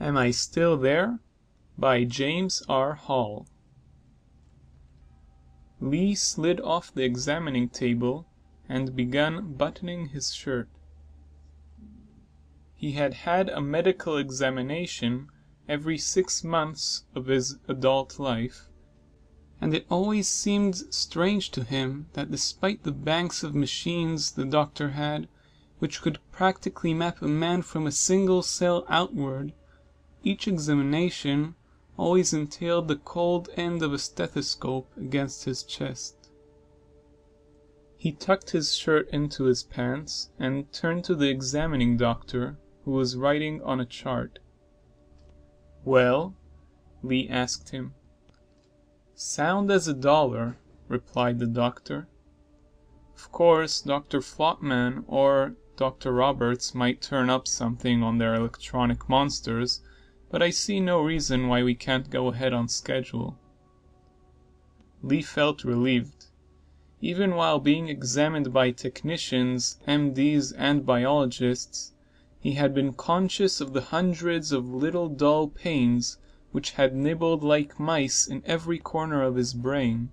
Am I Still There? By James R. Hall. Lee slid off the examining table and began buttoning his shirt. He had had a medical examination every 6 months of his adult life, and it always seemed strange to him that despite the banks of machines the doctor had, which could practically map a man from a single cell outward, each examination always entailed the cold end of a stethoscope against his chest. He tucked his shirt into his pants and turned to the examining doctor, who was writing on a chart. "Well?" Lee asked him. "Sound as a dollar," replied the doctor. Of course, Dr. Flotman or Dr. Roberts might turn up something on their electronic monsters, but I see no reason why we can't go ahead on schedule. Lee felt relieved. Even while being examined by technicians, MDs, and biologists, he had been conscious of the hundreds of little dull pains which had nibbled like mice in every corner of his brain.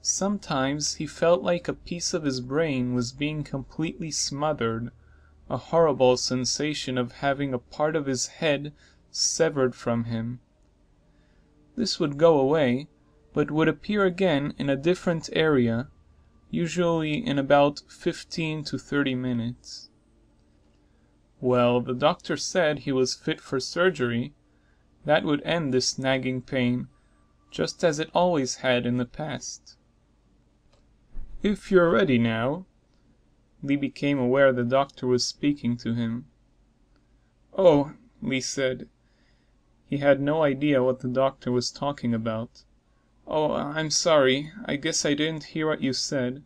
Sometimes he felt like a piece of his brain was being completely smothered, a horrible sensation of having a part of his head severed from him. This would go away, but would appear again in a different area, usually in about 15 to 30 minutes. Well, the doctor said he was fit for surgery. That would end this nagging pain, just as it always had in the past. "If you're ready now." Lee became aware the doctor was speaking to him. "Oh," Lee said. He had no idea what the doctor was talking about. "Oh, I'm sorry. I guess I didn't hear what you said."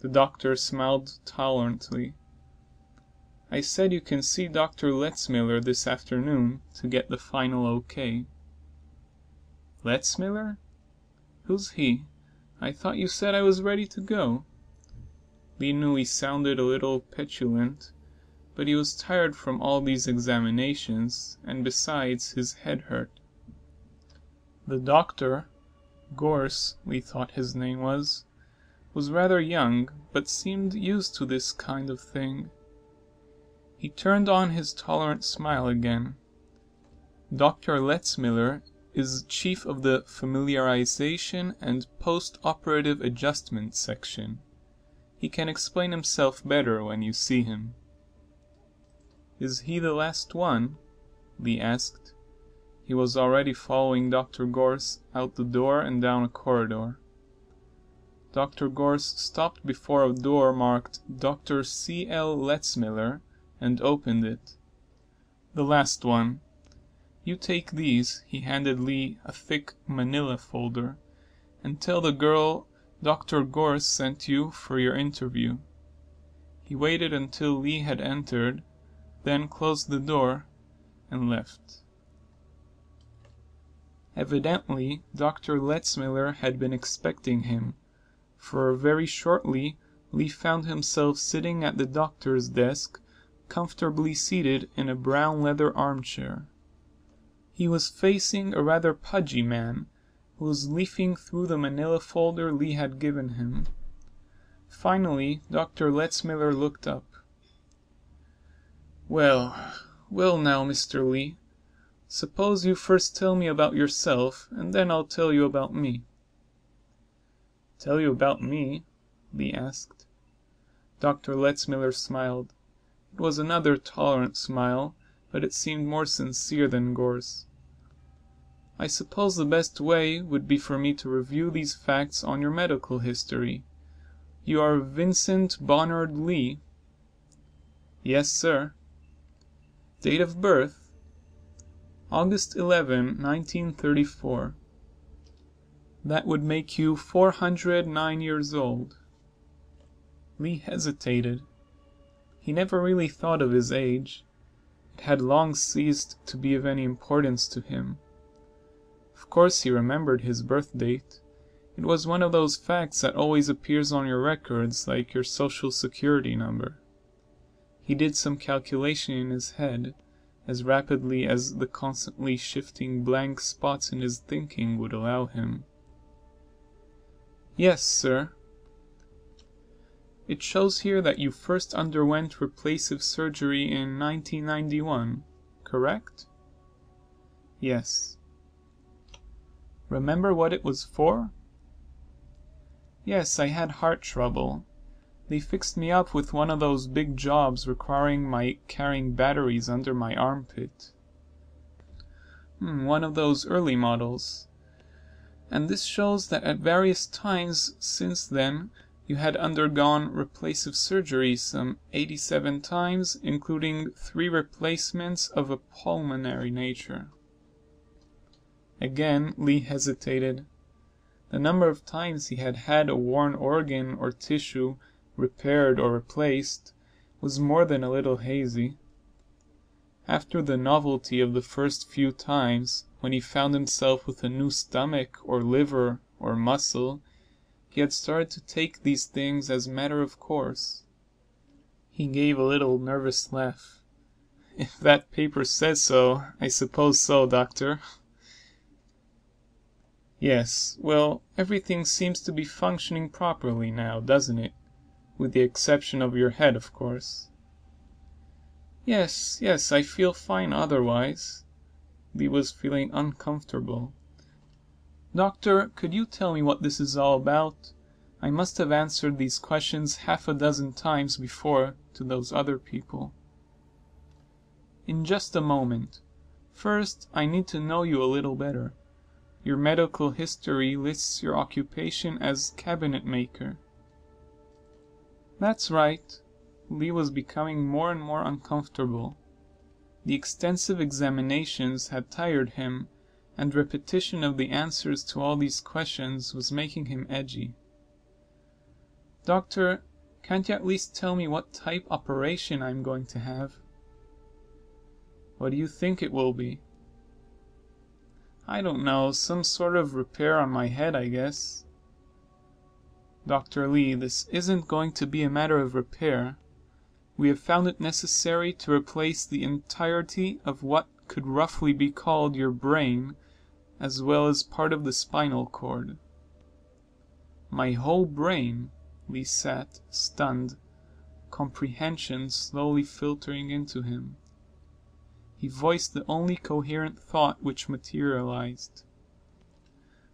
The doctor smiled tolerantly. "I said you can see Dr. Letzmiller this afternoon to get the final okay." "Letzmiller? Who's he? I thought you said I was ready to go." Lee knew he sounded a little petulant, but he was tired from all these examinations, and besides, his head hurt. The doctor, Gorse, Lee thought his name was rather young, but seemed used to this kind of thing. He turned on his tolerant smile again. "Dr. Letzmiller is chief of the Familiarization and Post-Operative Adjustment section. He can explain himself better when you see him." "Is he the last one?" Lee asked. He was already following Dr. Gorse out the door and down a corridor. Dr. Gorse stopped before a door marked Dr. C.L. Letzmiller and opened it. "The last one. You take these," he handed Lee a thick manila folder, "and tell the girl Dr. Gorse sent you for your interview." He waited until Lee had entered, then closed the door and left. Evidently, Dr. Letzmiller had been expecting him, for very shortly Lee found himself sitting at the doctor's desk, comfortably seated in a brown leather armchair. He was facing a rather pudgy man, who was leafing through the manila folder Lee had given him. Finally, Dr. Letzmiller looked up. Well now, Mr. Lee, suppose you first tell me about yourself, and then I'll tell you about me." "Tell you about me?" Lee asked. Dr. Letzmiller smiled. It was another tolerant smile, but it seemed more sincere than Gorse. "I suppose the best way would be for me to review these facts on your medical history. You are Vincent Bonnard Lee?" "Yes, sir." "Date of birth?" "August 11, 1934. That would make you 409 years old." Lee hesitated. He never really thought of his age. It had long ceased to be of any importance to him. Of course he remembered his birth date. It was one of those facts that always appears on your records, like your social security number. He did some calculation in his head, as rapidly as the constantly shifting blank spots in his thinking would allow him. "Yes, sir." "It shows here that you first underwent replacive surgery in 1991, correct?" "Yes." "Remember what it was for?" "Yes, I had heart trouble. They fixed me up with one of those big jobs requiring my carrying batteries under my armpit." "One of those early models. And this shows that at various times since then, you had undergone replacive surgery some 87 times, including 3 replacements of a pulmonary nature." Again Lee hesitated. The number of times he had had a worn organ or tissue repaired or replaced was more than a little hazy. After the novelty of the first few times, when he found himself with a new stomach or liver or muscle, he had started to take these things as matter of course. He gave a little nervous laugh. "If that paper says so, I suppose so, Doctor." "Yes, well, everything seems to be functioning properly now, doesn't it? With the exception of your head, of course." "Yes, yes, I feel fine otherwise." Lee was feeling uncomfortable. "Doctor, could you tell me what this is all about? I must have answered these questions 6 times before to those other people." "In just a moment. First, I need to know you a little better. Your medical history lists your occupation as cabinet maker." "That's right." Lee was becoming more and more uncomfortable. The extensive examinations had tired him, and repetition of the answers to all these questions was making him edgy. "Doctor, can't you at least tell me what type operation I'm going to have?" "What do you think it will be?" "I don't know, some sort of repair on my head, I guess." "Dr. Lee, this isn't going to be a matter of repair. We have found it necessary to replace the entirety of what could roughly be called your brain, as well as part of the spinal cord." "My whole brain?" Lee sat, stunned, comprehension slowly filtering into him. He voiced the only coherent thought which materialized.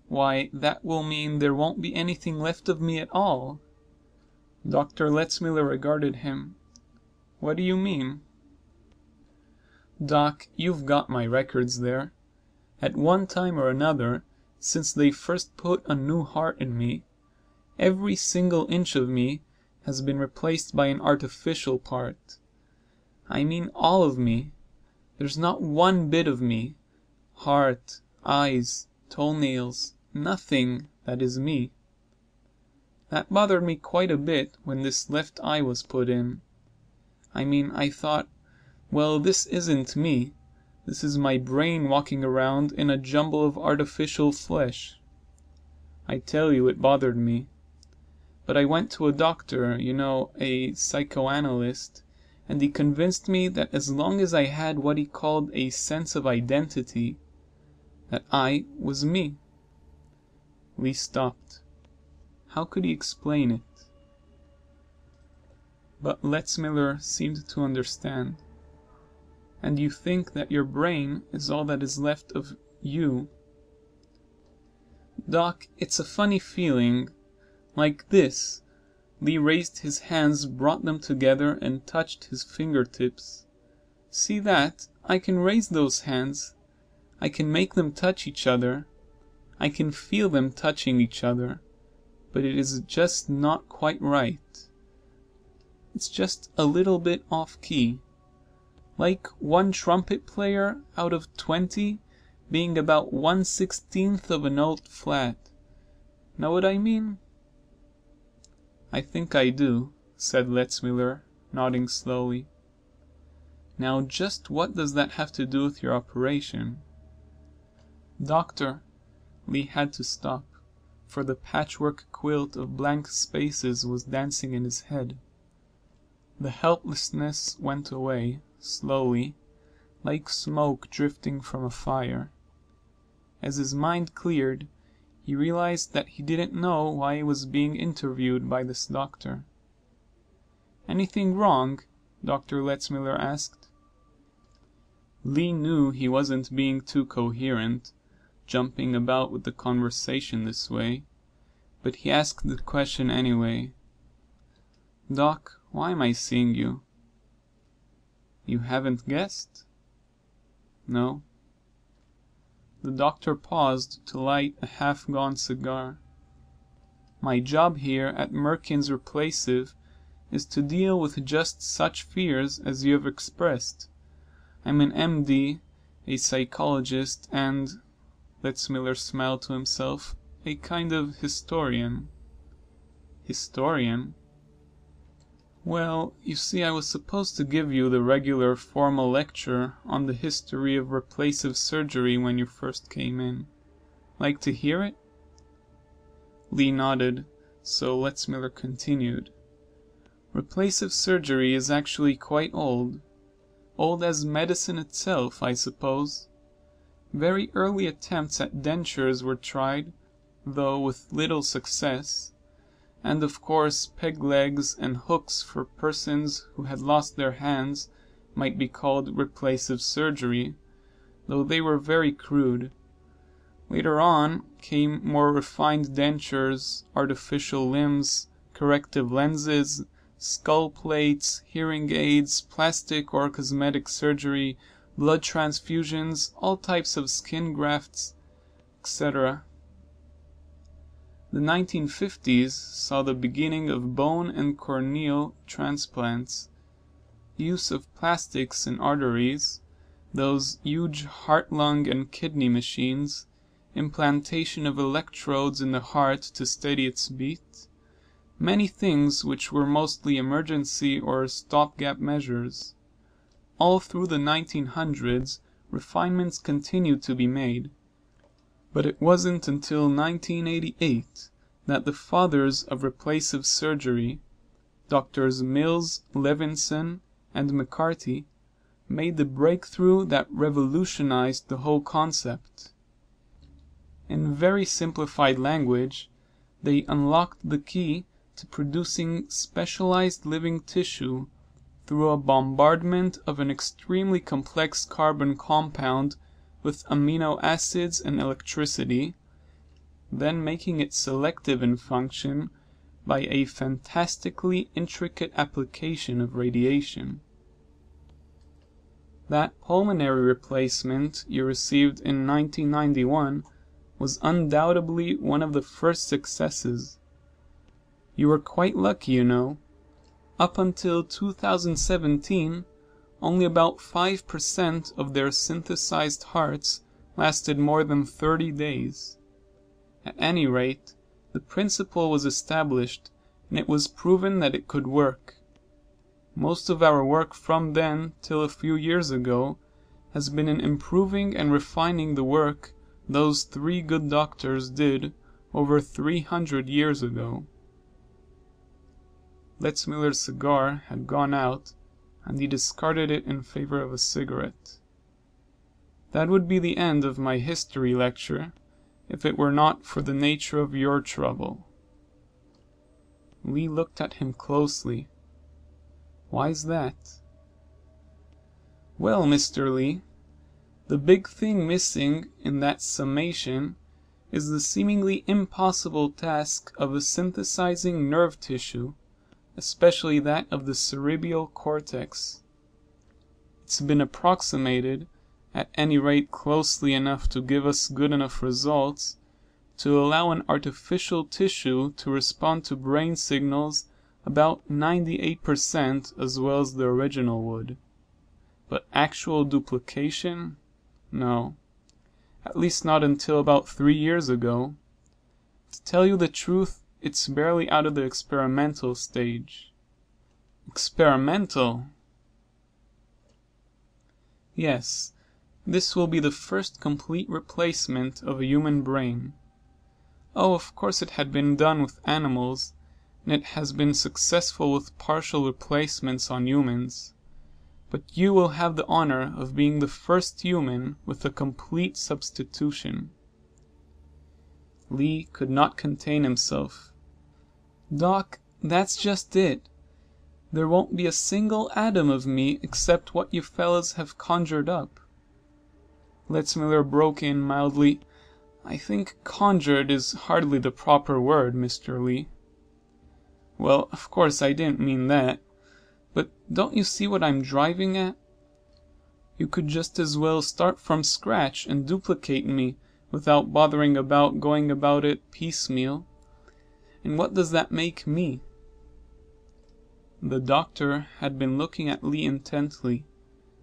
"Why, that will mean there won't be anything left of me at all." Dr. Letzmiller regarded him. "What do you mean?" "Doc, you've got my records there. At one time or another, since they first put a new heart in me, every single inch of me has been replaced by an artificial part. I mean all of me. There's not one bit of me, heart, eyes, toenails, nothing that is me. That bothered me quite a bit when this left eye was put in. I mean, I thought, well, this isn't me. This is my brain walking around in a jumble of artificial flesh. I tell you, it bothered me. But I went to a doctor, you know, a psychoanalyst, and he convinced me that as long as I had what he called a sense of identity, that I was me." Lee stopped. How could he explain it? But Letzmiller seemed to understand. "And you think that your brain is all that is left of you?" "Doc, it's a funny feeling. Like this." Lee raised his hands, brought them together, and touched his fingertips. "See that? I can raise those hands. I can make them touch each other. I can feel them touching each other. But it is just not quite right. It's just a little bit off-key. Like one trumpet player out of 20 being about 1/16 of a note flat. Know what I mean?" "I think I do," said Letzmiller, nodding slowly. "Now just what does that have to do with your operation?" "Doctor," Lee had to stop, for the patchwork quilt of blank spaces was dancing in his head. The helplessness went away, slowly, like smoke drifting from a fire. As his mind cleared, he realized that he didn't know why he was being interviewed by this doctor. "Anything wrong?" Dr. Letzmiller asked. Lee knew he wasn't being too coherent, jumping about with the conversation this way, but he asked the question anyway. "Doc, why am I seeing you?" "You haven't guessed?" "No." The doctor paused to light a half-gone cigar. "My job here at Merkin's Replacive is to deal with just such fears as you have expressed. I'm an MD, a psychologist, and," Letzmiller smiled to himself, "a kind of historian." "Historian?" "Well, you see, I was supposed to give you the regular formal lecture on the history of replacive surgery when you first came in. Like to hear it?" Lee nodded, so Letzmiller continued. "Replacive surgery is actually quite old. Old as medicine itself, I suppose. Very early attempts at dentures were tried, though with little success. And of course peg legs and hooks for persons who had lost their hands might be called replacive surgery, though they were very crude. Later on came more refined dentures, artificial limbs, corrective lenses, skull plates, hearing aids, plastic or cosmetic surgery, blood transfusions, all types of skin grafts, etc. The 1950s saw the beginning of bone and corneal transplants, use of plastics in arteries, those huge heart, lung, and kidney machines, implantation of electrodes in the heart to steady its beat, many things which were mostly emergency or stopgap measures. All through the 1900s, refinements continued to be made. But it wasn't until 1988 that the fathers of replacive surgery, Drs. Mills, Levinson, and McCarthy, made the breakthrough that revolutionized the whole concept. In very simplified language, they unlocked the key to producing specialized living tissue through a bombardment of an extremely complex carbon compound with amino acids and electricity, then making it selective in function by a fantastically intricate application of radiation. That pulmonary replacement you received in 1991 was undoubtedly one of the first successes. You were quite lucky, you know. Up until 2017, only about 5% of their synthesized hearts lasted more than 30 days. At any rate, the principle was established, and it was proven that it could work. Most of our work from then till a few years ago has been in improving and refining the work those three good doctors did over 300 years ago." Letzmiller's cigar had gone out, and he discarded it in favor of a cigarette. "That would be the end of my history lecture, if it were not for the nature of your trouble." Lee looked at him closely. "Why's that?" "Well, Mr. Lee, the big thing missing in that summation is the seemingly impossible task of synthesizing nerve tissue, especially that of the cerebral cortex. It's been approximated, at any rate closely enough to give us good enough results, to allow an artificial tissue to respond to brain signals about 98% as well as the original would. But actual duplication? No. At least not until about 3 years ago. To tell you the truth, it's barely out of the experimental stage." "Experimental?" "Yes. This will be the first complete replacement of a human brain. Oh, of course it had been done with animals, and it has been successful with partial replacements on humans. but you will have the honor of being the first human with a complete substitution." Lee could not contain himself. "Doc, that's just it. There won't be a single atom of me except what you fellas have conjured up." Letzmiller broke in mildly. "I think 'conjured' is hardly the proper word, Mr. Lee." "Well, of course I didn't mean that. But don't you see what I'm driving at? You could just as well start from scratch and duplicate me without bothering about going about it piecemeal. And what does that make me?" The doctor had been looking at Lee intently,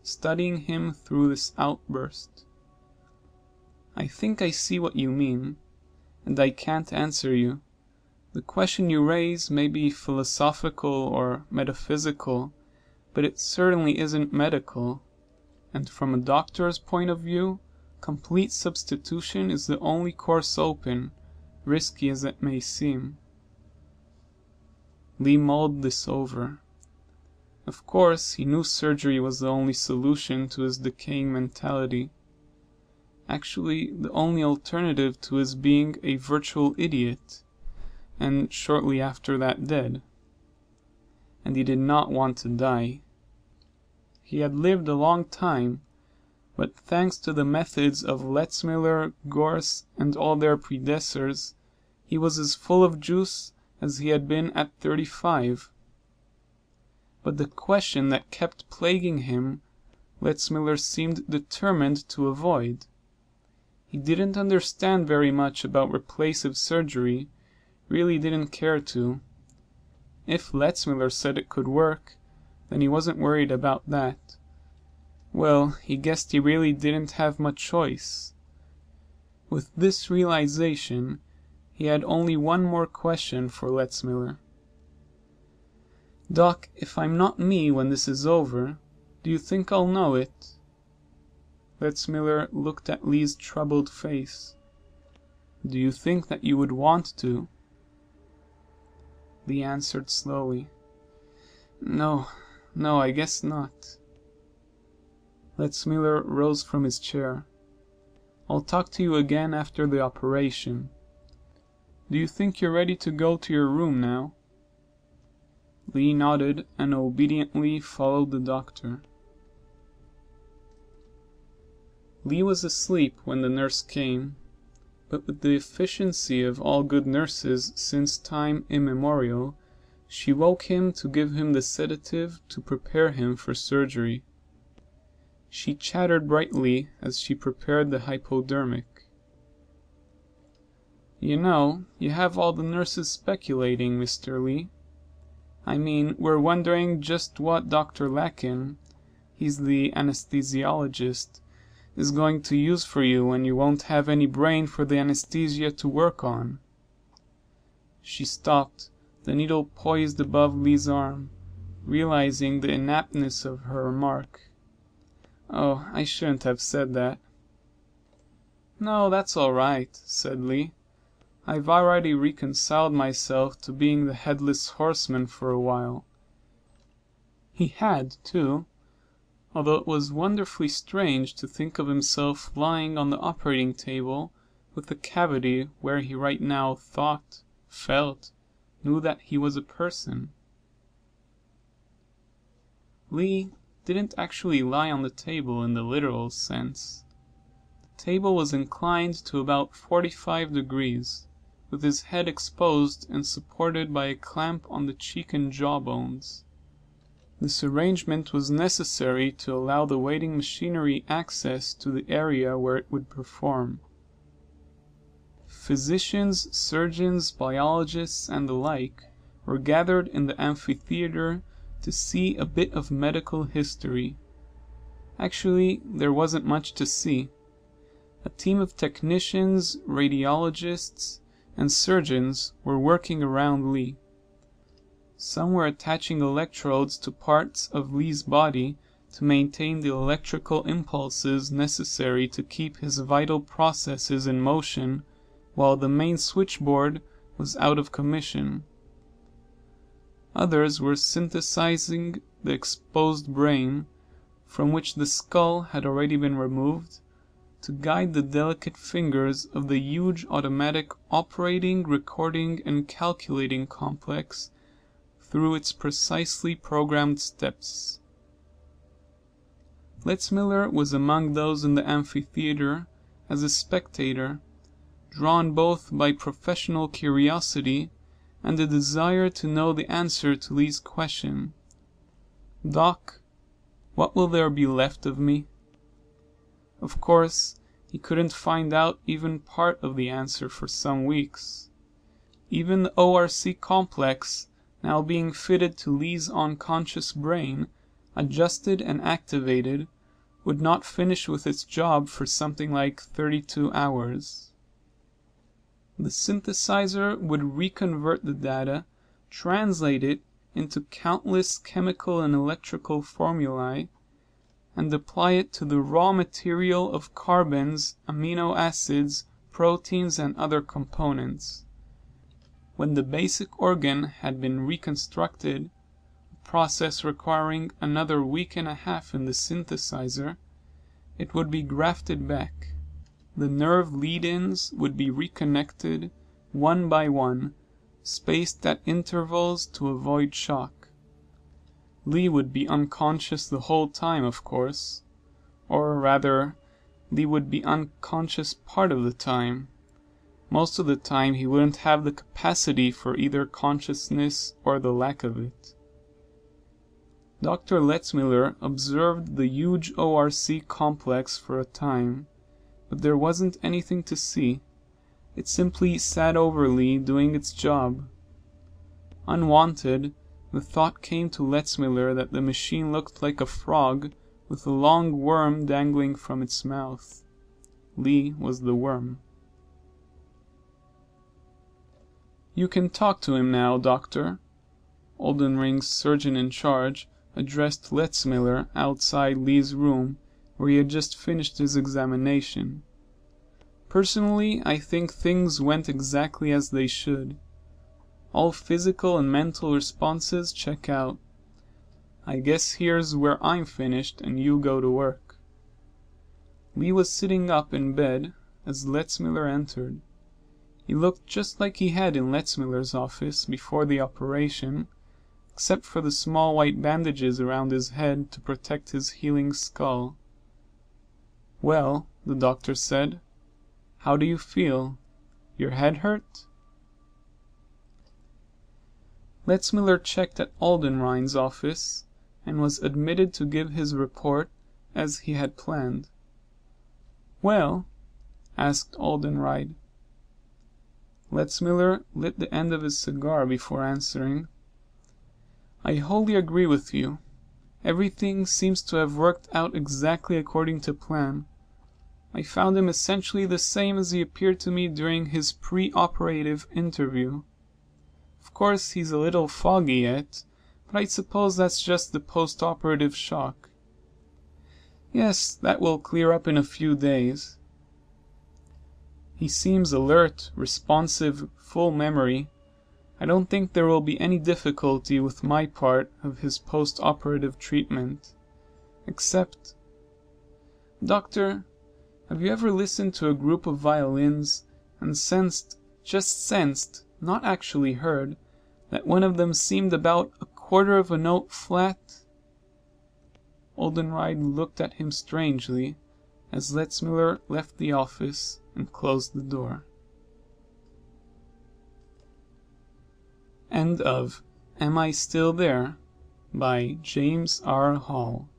studying him through this outburst. "I think I see what you mean, and I can't answer you. The question you raise may be philosophical or metaphysical, but it certainly isn't medical. And from a doctor's point of view, complete substitution is the only course open, risky as it may seem." Lee mulled this over. Of course, he knew surgery was the only solution to his decaying mentality. Actually, the only alternative to his being a virtual idiot, and shortly after that dead. And he did not want to die. He had lived a long time, but thanks to the methods of Letzmiller, Gorse, and all their predecessors, he was as full of juice as he had been at 35. But the question that kept plaguing him, Letzmiller seemed determined to avoid. He didn't understand very much about replacive surgery, really didn't care to. If Letzmiller said it could work, then he wasn't worried about that. Well, he guessed he really didn't have much choice. With this realization, he had only one more question for Letzmiller. "Doc, if I'm not me when this is over, do you think I'll know it?" Letzmiller looked at Lee's troubled face. "Do you think that you would want to?" Lee answered slowly. No, I guess not." Letzmiller rose from his chair. "I'll talk to you again after the operation. Do you think you're ready to go to your room now?" Lee nodded and obediently followed the doctor. Lee was asleep when the nurse came, but with the efficiency of all good nurses since time immemorial, she woke him to give him the sedative to prepare him for surgery. She chattered brightly as she prepared the hypodermic. "You know, you have all the nurses speculating, Mr. Lee. I mean, we're wondering just what Dr. Lacken, he's the anesthesiologist, is going to use for you when you won't have any brain for the anesthesia to work on." She stopped, the needle poised above Lee's arm, realizing the inaptness of her remark. "Oh, I shouldn't have said that." "No, that's all right," said Lee. "I've already reconciled myself to being the headless horseman for a while." He had, too, although it was wonderfully strange to think of himself lying on the operating table with the cavity where he right now thought, felt, knew that he was a person. Lee didn't actually lie on the table in the literal sense. The table was inclined to about 45 degrees, with his head exposed and supported by a clamp on the cheek and jawbones. This arrangement was necessary to allow the waiting machinery access to the area where it would perform. Physicians, surgeons, biologists, and the like were gathered in the amphitheater to see a bit of medical history. Actually, there wasn't much to see. A team of technicians, radiologists, and surgeons were working around Lee. Some were attaching electrodes to parts of Lee's body to maintain the electrical impulses necessary to keep his vital processes in motion, while the main switchboard was out of commission. Others were synthesizing the exposed brain, from which the skull had already been removed, to guide the delicate fingers of the huge automatic operating, recording, and calculating complex through its precisely programmed steps. Letzmiller was among those in the amphitheater as a spectator, drawn both by professional curiosity and a desire to know the answer to Lee's question, "Doc, what will there be left of me?" Of course, he couldn't find out even part of the answer for some weeks. Even the ORC complex, now being fitted to Lee's unconscious brain, adjusted and activated, would not finish with its job for something like 32 hours. The synthesizer would reconvert the data, translate it into countless chemical and electrical formulae, and apply it to the raw material of carbons, amino acids, proteins, and other components. When the basic organ had been reconstructed, a process requiring another week and a half in the synthesizer, it would be grafted back. The nerve lead-ins would be reconnected one by one, spaced at intervals to avoid shock. Lee would be unconscious the whole time, of course. Or rather, Lee would be unconscious part of the time. Most of the time he wouldn't have the capacity for either consciousness or the lack of it. Dr. Letzmiller observed the huge ORC complex for a time, but there wasn't anything to see. It simply sat over Lee doing its job. Unwanted, the thought came to Letzmiller that the machine looked like a frog with a long worm dangling from its mouth. Lee was the worm. "You can talk to him now, Doctor," Oldenring's surgeon in charge addressed Letzmiller outside Lee's room, where he had just finished his examination. "Personally, I think things went exactly as they should. All physical and mental responses check out. I guess here's where I'm finished and you go to work." Lee was sitting up in bed as Letzmiller entered. He looked just like he had in Letzmiller's office before the operation, except for the small white bandages around his head to protect his healing skull. "Well," the doctor said, "how do you feel? Your head hurt?" Letzmiller checked at Oldenrein's office and was admitted to give his report as he had planned. "Well?" asked Oldenrein. Letzmiller lit the end of his cigar before answering. "I wholly agree with you. Everything seems to have worked out exactly according to plan. I found him essentially the same as he appeared to me during his pre-operative interview. Of course, he's a little foggy yet, but I suppose that's just the post-operative shock. Yes, that will clear up in a few days. He seems alert, responsive, full memory. I don't think there will be any difficulty with my part of his post-operative treatment. Except... Doctor, have you ever listened to a group of violins and sensed, just sensed, not actually heard, that one of them seemed about a quarter of a note flat?" Oldenrein looked at him strangely as Letzmiller left the office and closed the door. End of Am I Still There? By James R. Hall.